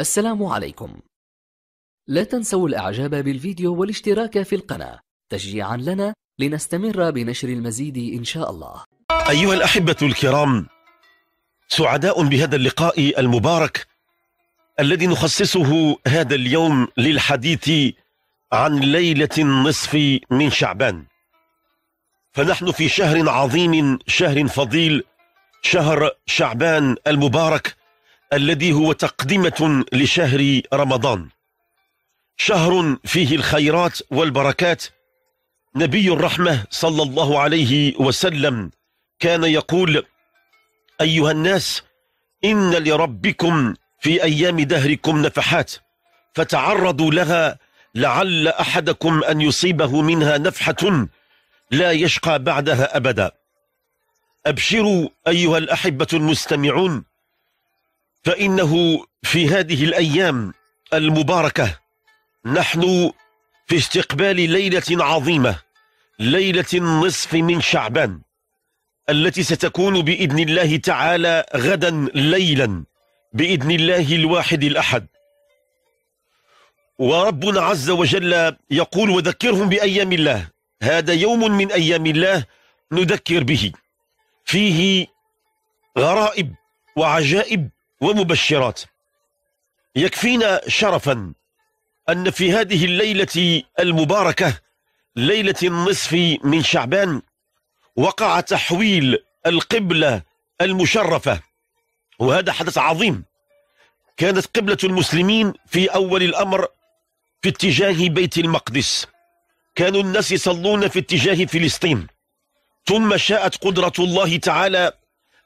السلام عليكم. لا تنسوا الإعجاب بالفيديو والاشتراك في القناة تشجيعا لنا لنستمر بنشر المزيد إن شاء الله. أيها الأحبة الكرام، سعداء بهذا اللقاء المبارك الذي نخصصه هذا اليوم للحديث عن ليلة النصف من شعبان. فنحن في شهر عظيم، شهر فضيل، شهر شعبان المبارك الذي هو تقدمة لشهر رمضان، شهر فيه الخيرات والبركات. نبي الرحمة صلى الله عليه وسلم كان يقول: أيها الناس، إن لربكم في أيام دهركم نفحات، فتعرضوا لها لعل أحدكم أن يصيبه منها نفحة لا يشقى بعدها أبدا. أبشروا أيها الأحبة المستمعون، فإنه في هذه الأيام المباركة نحن في استقبال ليلة عظيمة، ليلة النصف من شعبان، التي ستكون بإذن الله تعالى غدا ليلا بإذن الله الواحد الأحد. وربنا عز وجل يقول: وذكرهم بأيام الله، هذا يوم من أيام الله نذكر به، فيه غرائب وعجائب ومبشرات. يكفينا شرفا أن في هذه الليلة المباركة، ليلة النصف من شعبان، وقع تحويل القبلة المشرفة، وهذا حدث عظيم. كانت قبلة المسلمين في أول الأمر في اتجاه بيت المقدس، كانوا الناس يصلون في اتجاه فلسطين، ثم شاءت قدرة الله تعالى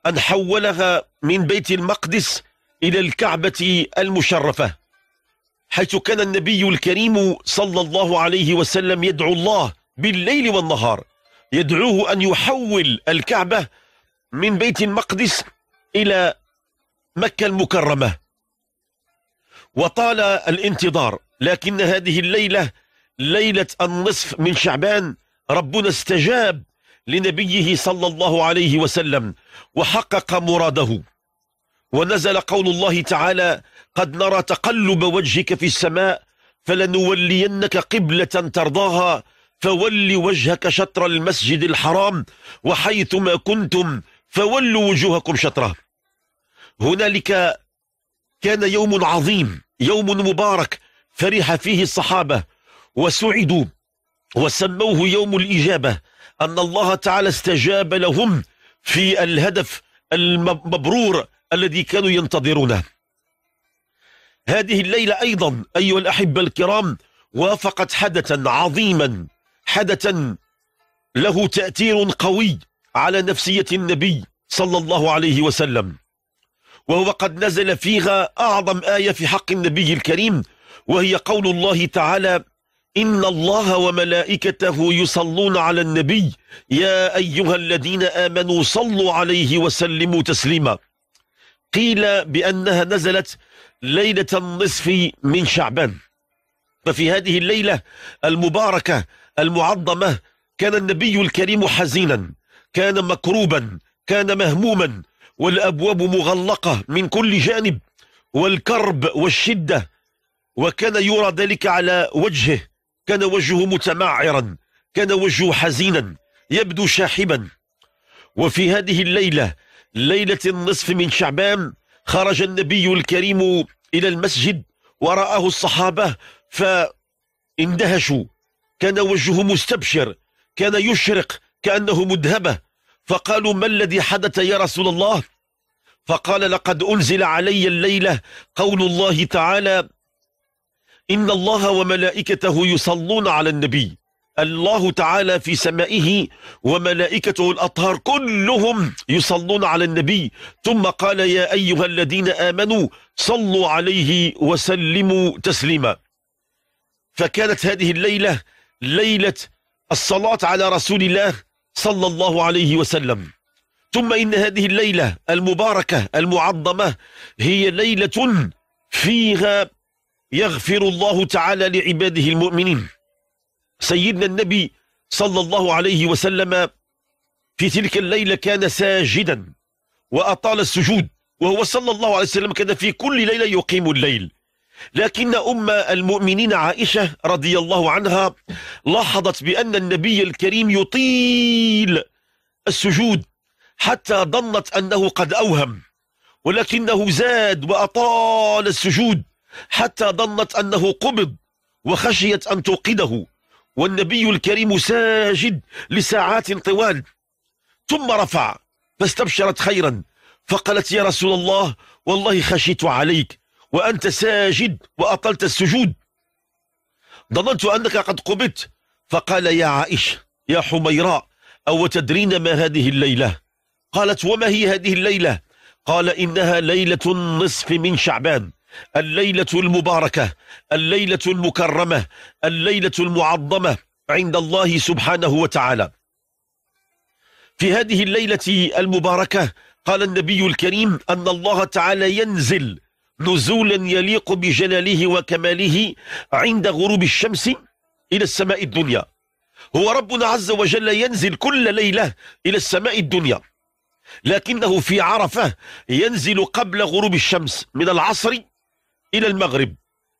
أن حولها من بيت المقدس إلى الكعبة المشرفة، حيث كان النبي الكريم صلى الله عليه وسلم يدعو الله بالليل والنهار، يدعوه أن يحول الكعبة من بيت المقدس إلى مكة المكرمة. وطال الانتظار، لكن هذه الليلة، ليلة النصف من شعبان، ربنا استجاب لنبيه صلى الله عليه وسلم وحقق مراده. ونزل قول الله تعالى: قد نرى تقلب وجهك في السماء فلنولينك قبلة ترضاها فول وجهك شطر المسجد الحرام وحيثما كنتم فولوا وجوهكم شطره. هنالك كان يوم عظيم، يوم مبارك، فرح فيه الصحابة وسعدوا وسموه يوم الإجابة، أن الله تعالى استجاب لهم في الهدف المبرور الذي كانوا ينتظرونه. هذه الليلة أيضا أيها الأحبة الكرام وافقت حدثا عظيما، حدثا له تأثير قوي على نفسية النبي صلى الله عليه وسلم، وهو قد نزل فيها أعظم آية في حق النبي الكريم، وهي قول الله تعالى: إن الله وملائكته يصلون على النبي يا أيها الذين آمنوا صلوا عليه وسلموا تسليما. قيل بأنها نزلت ليلة النصف من شعبان. ففي هذه الليلة المباركة المعظمة كان النبي الكريم حزينا، كان مكروبا، كان مهموما، والأبواب مغلقة من كل جانب، والكرب والشدة، وكان يرى ذلك على وجهه، كان وجهه متمعرا، كان وجهه حزينا، يبدو شاحبا. وفي هذه الليلة، ليلة النصف من شعبان، خرج النبي الكريم إلى المسجد ورآه الصحابة فاندهشوا، كان وجهه مستبشر، كان يشرق كأنه مذهبة، فقالوا: ما الذي حدث يا رسول الله؟ فقال: لقد أنزل علي الليلة قول الله تعالى: إن الله وملائكته يصلون على النبي. الله تعالى في سمائه وملائكته الأطهار كلهم يصلون على النبي، ثم قال: يا أيها الذين آمنوا صلوا عليه وسلموا تسليما. فكانت هذه الليلة ليلة الصلاة على رسول الله صلى الله عليه وسلم. ثم إن هذه الليلة المباركة المعظمة هي ليلة فيها يغفر الله تعالى لعباده المؤمنين. سيدنا النبي صلى الله عليه وسلم في تلك الليلة كان ساجدا وأطال السجود، وهو صلى الله عليه وسلم كان في كل ليلة يقيم الليل، لكن أم المؤمنين عائشة رضي الله عنها لاحظت بأن النبي الكريم يطيل السجود حتى ظنت أنه قد أوهم، ولكنه زاد وأطال السجود حتى ظنت أنه قبض وخشيت أن توقده، والنبي الكريم ساجد لساعات طوال ثم رفع، فاستبشرت خيرا فقالت: يا رسول الله والله خشيت عليك وأنت ساجد وأطلت السجود، ظننت أنك قد قبضت. فقال: يا عائشة يا حميراء، أو تدرين ما هذه الليلة؟ قالت: وما هي هذه الليلة؟ قال: إنها ليلة النصف من شعبان، الليلة المباركة، الليلة المكرمة، الليلة المعظمة عند الله سبحانه وتعالى. في هذه الليلة المباركة قال النبي الكريم أن الله تعالى ينزل نزولا يليق بجلاله وكماله عند غروب الشمس إلى السماء الدنيا. هو ربنا عز وجل ينزل كل ليلة إلى السماء الدنيا، لكنه في عرفة ينزل قبل غروب الشمس من العصر إلى المغرب،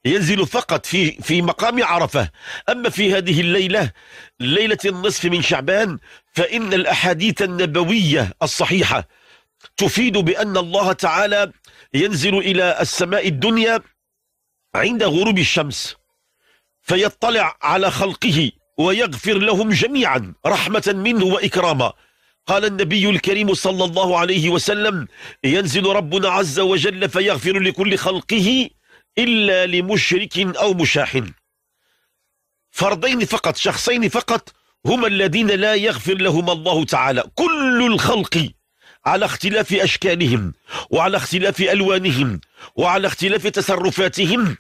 ينزل فقط في مقام عرفة. أما في هذه الليلة، ليلة النصف من شعبان، فإن الأحاديث النبوية الصحيحة تفيد بأن الله تعالى ينزل إلى السماء الدنيا عند غروب الشمس فيطلع على خلقه ويغفر لهم جميعا رحمة منه وإكراما. قال النبي الكريم صلى الله عليه وسلم: ينزل ربنا عز وجل فيغفر لكل خلقه إلا لمشرك أو مشاحن. فردين فقط، شخصين فقط هما الذين لا يغفر لهم الله تعالى. كل الخلق على اختلاف أشكالهم وعلى اختلاف ألوانهم وعلى اختلاف تصرفاتهم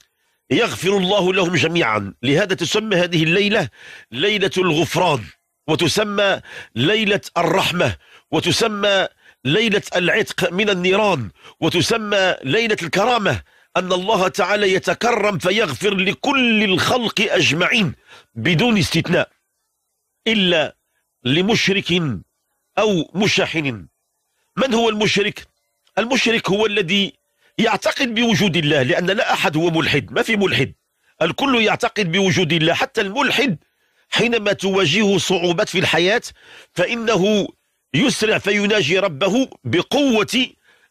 يغفر الله لهم جميعا. لهذا تسمى هذه الليلة ليلة الغفران، وتسمى ليلة الرحمة، وتسمى ليلة العتق من النيران، وتسمى ليلة الكرامة، أن الله تعالى يتكرم فيغفر لكل الخلق أجمعين بدون استثناء إلا لمشرك أو مشاحن. من هو المشرك؟ المشرك هو الذي يعتقد بوجود الله، لأن لا أحد هو ملحد، ما في ملحد، الكل يعتقد بوجود الله. حتى الملحد حينما تواجهه صعوبات في الحياة فإنه يسرع فيناجي ربه بقوة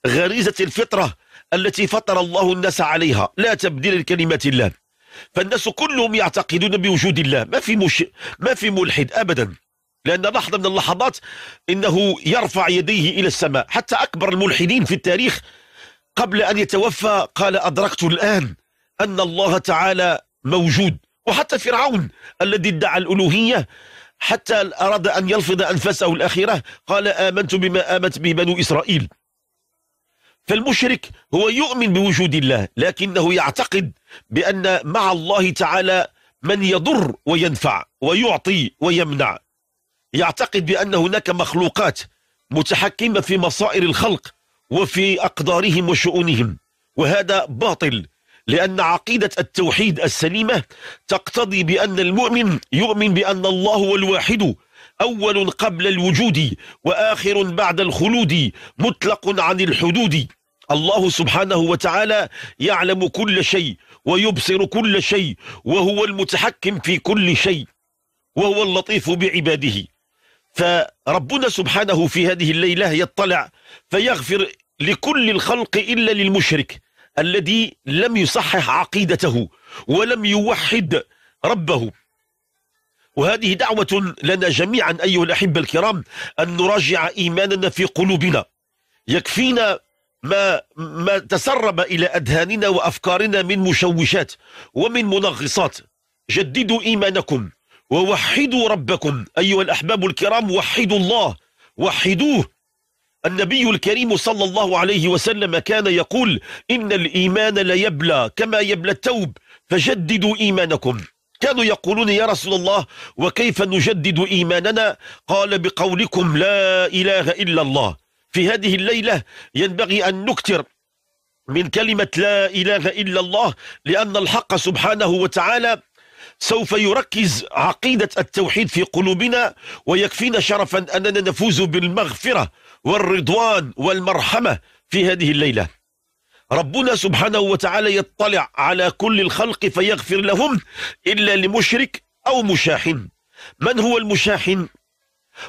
غريزة الفطرة التي فطر الله الناس عليها، لا تبديل لكلمات الله. فالناس كلهم يعتقدون بوجود الله، ما في ملحد أبدا، لأن لحظة من اللحظات إنه يرفع يديه إلى السماء. حتى أكبر الملحدين في التاريخ قبل أن يتوفى قال: أدركت الآن أن الله تعالى موجود. وحتى فرعون الذي ادعى الألوهية حتى أراد أن يلفظ أنفاسه الأخيرة قال: آمنت بما آمنت به بنو إسرائيل. فالمشرك هو يؤمن بوجود الله، لكنه يعتقد بأن مع الله تعالى من يضر وينفع ويعطي ويمنع، يعتقد بأن هناك مخلوقات متحكمة في مصائر الخلق وفي أقدارهم وشؤونهم، وهذا باطل، لأن عقيدة التوحيد السليمة تقتضي بأن المؤمن يؤمن بأن الله هو الواحد، أول قبل الوجود وآخر بعد الخلود، مطلق عن الحدود. الله سبحانه وتعالى يعلم كل شيء ويبصر كل شيء وهو المتحكم في كل شيء وهو اللطيف بعباده. فربنا سبحانه في هذه الليلة يطلع فيغفر لكل الخلق إلا للمشرك الذي لم يصحح عقيدته ولم يوحد ربه. وهذه دعوة لنا جميعا أيها الأحبة الكرام أن نراجع إيماننا في قلوبنا. يكفينا ما تسرب إلى أذهاننا وأفكارنا من مشوشات ومن منغصات. جددوا إيمانكم ووحدوا ربكم أيها الأحباب الكرام، وحدوا الله، وحدوه. النبي الكريم صلى الله عليه وسلم كان يقول: إن الإيمان ليبلى كما يبلى الثوب فجددوا إيمانكم. كانوا يقولون: يا رسول الله وكيف نجدد إيماننا؟ قال: بقولكم لا إله إلا الله. في هذه الليلة ينبغي أن نكثر من كلمة لا إله إلا الله، لأن الحق سبحانه وتعالى سوف يركز عقيدة التوحيد في قلوبنا، ويكفينا شرفا أننا نفوز بالمغفرة والرضوان والمرحمة في هذه الليلة. ربنا سبحانه وتعالى يطلع على كل الخلق فيغفر لهم إلا لمشرك أو مشاحن. من هو المشاحن؟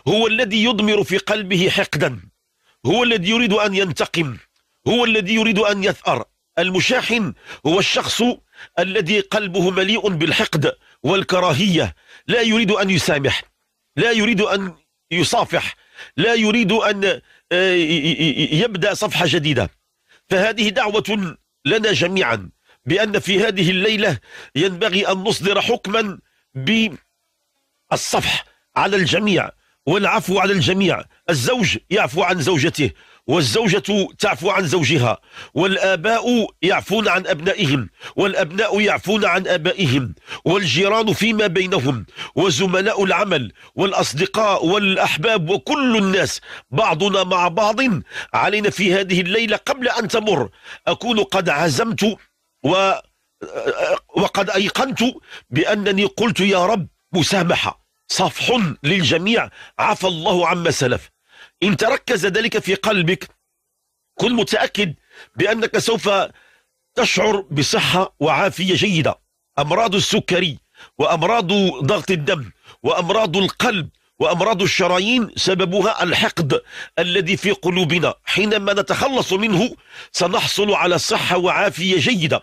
هو الذي يضمر في قلبه حقدا، هو الذي يريد أن ينتقم، هو الذي يريد أن يثأر. المشاحن هو الشخص الذي قلبه مليء بالحقد والكراهية، لا يريد أن يسامح، لا يريد أن يصافح، لا يريد أن يبدأ صفحة جديدة. فهذه دعوة لنا جميعا بأن في هذه الليلة ينبغي أن نصدر حكما بالصفح على الجميع والعفو على الجميع. الزوج يعفو عن زوجته، والزوجة تعفو عن زوجها، والآباء يعفون عن أبنائهم، والأبناء يعفون عن آبائهم، والجيران فيما بينهم، وزملاء العمل، والأصدقاء، والأحباب، وكل الناس بعضنا مع بعض. علينا في هذه الليلة قبل أن تمر أكون قد عزمت وقد أيقنت بأنني قلت يا رب مسامحة، صفح للجميع، عفى الله عما سلف. إن تركز ذلك في قلبك كن متأكد بأنك سوف تشعر بصحة وعافية جيدة. أمراض السكري وأمراض ضغط الدم وأمراض القلب وأمراض الشرايين سببها الحقد الذي في قلوبنا. حينما نتخلص منه سنحصل على صحة وعافية جيدة،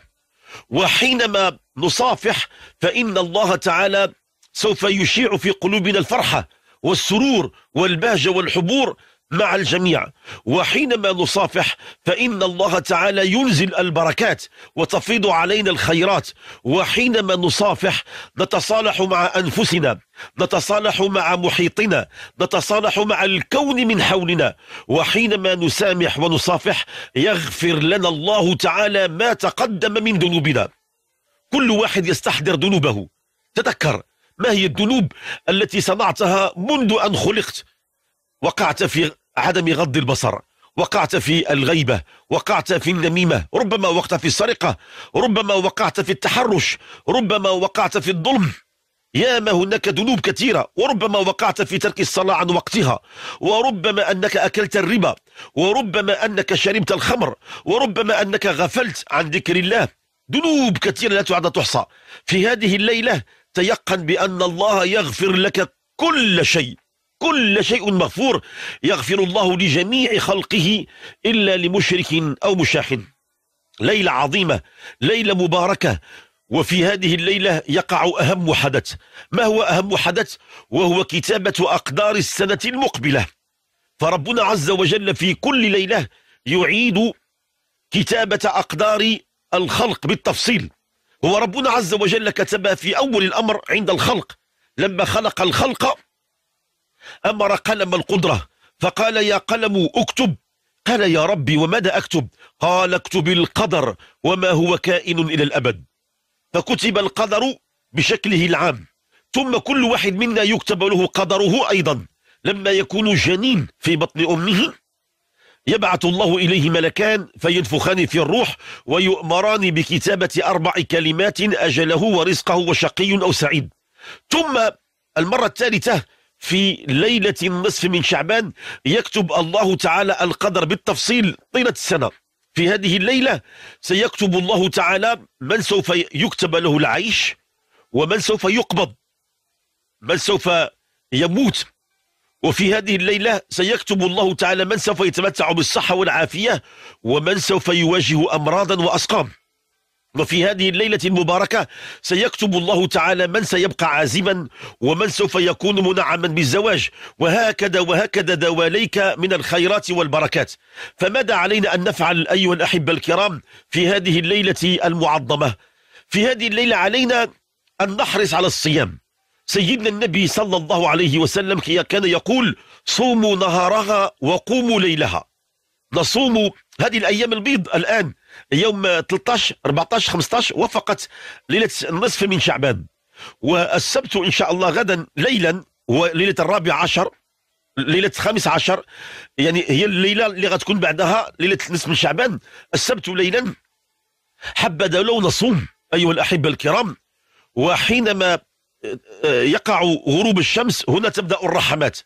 وحينما نصافح فإن الله تعالى سوف يشيع في قلوبنا الفرحة والسرور والبهجة والحبور مع الجميع. وحينما نصافح فإن الله تعالى ينزل البركات وتفيض علينا الخيرات. وحينما نصافح نتصالح مع أنفسنا، نتصالح مع محيطنا، نتصالح مع الكون من حولنا. وحينما نسامح ونصافح يغفر لنا الله تعالى ما تقدم من ذنوبنا. كل واحد يستحضر ذنوبه، تذكر ما هي الذنوب التي صنعتها منذ أن خلقت. وقعت في عدم غض البصر، وقعت في الغيبة، وقعت في النميمة، ربما وقعت في السرقة، ربما وقعت في التحرش، ربما وقعت في الظلم. يا ما هناك ذنوب كثيرة. وربما وقعت في ترك الصلاة عن وقتها، وربما أنك أكلت الربا، وربما أنك شربت الخمر، وربما أنك غفلت عن ذكر الله. ذنوب كثيرة لا تعد تحصى. في هذه الليلة تيقن بأن الله يغفر لك كل شيء، كل شيء مغفور. يغفر الله لجميع خلقه إلا لمشرك أو مشاحن. ليلة عظيمة، ليلة مباركة. وفي هذه الليلة يقع أهم حدث. ما هو أهم حدث؟ وهو كتابة أقدار السنة المقبلة. فربنا عز وجل في كل ليلة يعيد كتابة أقدار الخلق بالتفصيل. هو ربنا عز وجل كتبها في أول الأمر عند الخلق. لما خلق الخلق أمر قلم القدرة فقال يا قلم اكتب. قال يا ربي وماذا أكتب؟ قال اكتب القدر وما هو كائن إلى الأبد. فكتب القدر بشكله العام، ثم كل واحد منا يكتب له قدره أيضا. لما يكون جنين في بطن أمه يبعث الله إليه ملكان فينفخان في الروح ويؤمران بكتابة 4 كلمات أجله ورزقه وشقي أو سعيد. ثم المرة الثالثة في ليلة النصف من شعبان يكتب الله تعالى القدر بالتفصيل طيلة السنة. في هذه الليلة سيكتب الله تعالى من سوف يكتب له العيش، ومن سوف يقبض، من سوف يموت. وفي هذه الليلة سيكتب الله تعالى من سوف يتمتع بالصحة والعافية، ومن سوف يواجه أمراضا وأسقام. وفي هذه الليلة المباركة سيكتب الله تعالى من سيبقى عازما، ومن سوف يكون منعما بالزواج. وهكذا وهكذا دواليك من الخيرات والبركات. فماذا علينا أن نفعل أيها الأحبة الكرام في هذه الليلة المعظمة؟ في هذه الليلة علينا أن نحرص على الصيام. سيدنا النبي صلى الله عليه وسلم كان يقول صوموا نهارها وقوموا ليلها. نصوم هذه الأيام البيض الآن، يوم 13 14 15 وفقت ليلة النصف من شعبان. والسبت إن شاء الله غدا ليلا وليلة 14، ليلة 15 يعني هي الليلة اللي غتكون بعدها ليلة النصف من شعبان. السبت ليلا حبذا لو نصوم أيها الأحبة الكرام. وحينما يقع غروب الشمس هنا تبدأ الرحمات.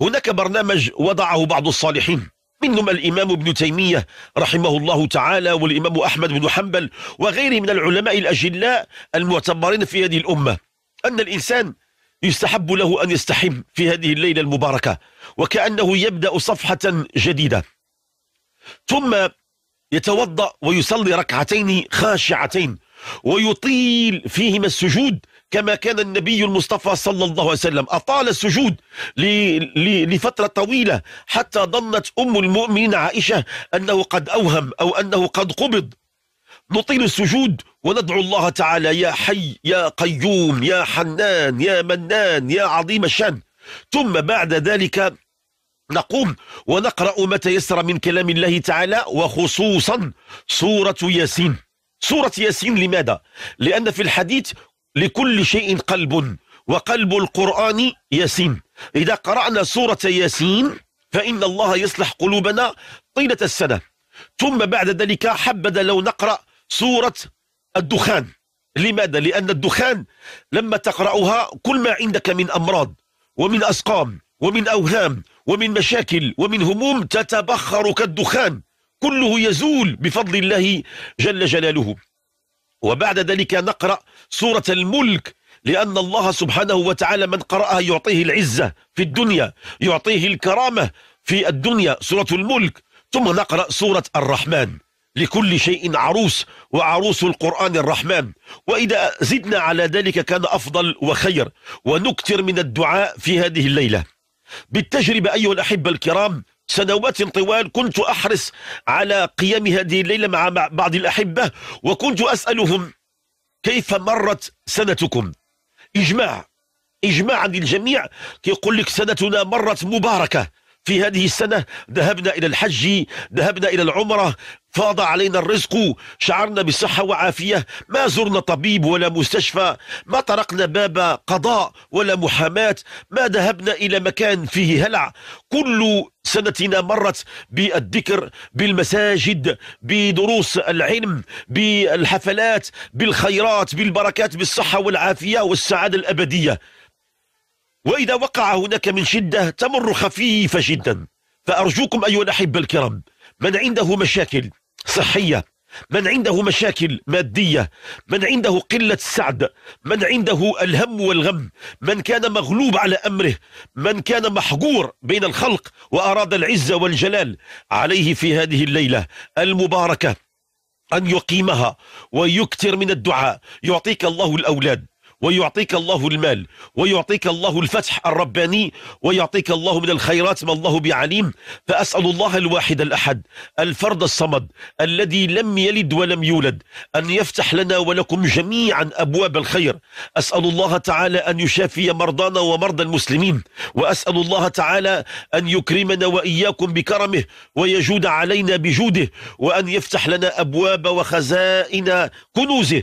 هناك برنامج وضعه بعض الصالحين منهم الإمام ابن تيمية رحمه الله تعالى والإمام أحمد بن حنبل وغيره من العلماء الأجلاء المعتبرين في هذه الأمة، أن الإنسان يستحب له أن يستحم في هذه الليلة المباركة، وكأنه يبدأ صفحة جديدة، ثم يتوضأ ويصلي ركعتين خاشعتين ويطيل فيهما السجود كما كان النبي المصطفى صلى الله عليه وسلم أطال السجود لفترة طويلة، حتى ظنت أم المؤمنين عائشة أنه قد أوهم أو أنه قد قبض. نطيل السجود وندعو الله تعالى: يا حي يا قيوم يا حنان يا منان يا عظيم الشان. ثم بعد ذلك نقوم ونقرأ ما تيسر من كلام الله تعالى، وخصوصا سورة ياسين. سورة ياسين لماذا؟ لأن في الحديث: لكل شيء قلب، وقلب القرآن ياسين. إذا قرأنا سورة ياسين فإن الله يصلح قلوبنا طيلة السنة. ثم بعد ذلك حبذا لو نقرأ سورة الدخان. لماذا؟ لأن الدخان لما تقرأها كل ما عندك من أمراض ومن أسقام ومن أوهام ومن مشاكل ومن هموم تتبخر كالدخان، كله يزول بفضل الله جل جلاله. وبعد ذلك نقرأ سورة الملك، لأن الله سبحانه وتعالى من قرأها يعطيه العزة في الدنيا، يعطيه الكرامة في الدنيا، سورة الملك. ثم نقرأ سورة الرحمن: لكل شيء عروس، وعروس القرآن الرحمن. وإذا زدنا على ذلك كان أفضل وخير، ونكثر من الدعاء في هذه الليلة. بالتجربة أيها الأحبة الكرام، سنوات طوال كنت أحرص على قيام هذه الليلة مع بعض الأحبة، وكنت أسألهم: كيف مرت سنتكم؟ إجماعا للجميع يقول لك: سنتنا مرت مباركة. في هذه السنة ذهبنا إلى الحج، ذهبنا إلى العمرة، فاض علينا الرزق، شعرنا بصحة وعافية، ما زرنا طبيب ولا مستشفى، ما طرقنا باب قضاء ولا محاماة، ما ذهبنا إلى مكان فيه هلع. كل سنتنا مرت بالذكر، بالمساجد، بدروس العلم، بالحفلات، بالخيرات، بالبركات، بالصحة والعافية والسعادة الأبدية. وإذا وقع هناك من شدة تمر خفيفة جدا. فأرجوكم أيها الأحبة الكرام، من عنده مشاكل صحية، من عنده مشاكل مادية، من عنده قلة السعد، من عنده الهم والغم، من كان مغلوب على أمره، من كان محقور بين الخلق وأراد العزة والجلال، عليه في هذه الليلة المباركة أن يقيمها ويكثر من الدعاء. يعطيك الله الأولاد، ويعطيك الله المال، ويعطيك الله الفتح الرباني، ويعطيك الله من الخيرات ما الله بعليم. فأسأل الله الواحد الأحد الفرد الصمد الذي لم يلد ولم يولد أن يفتح لنا ولكم جميعا أبواب الخير. أسأل الله تعالى أن يشافي مرضانا ومرضى المسلمين، وأسأل الله تعالى أن يكرمنا وإياكم بكرمه، ويجود علينا بجوده، وأن يفتح لنا أبواب وخزائن كنوزه.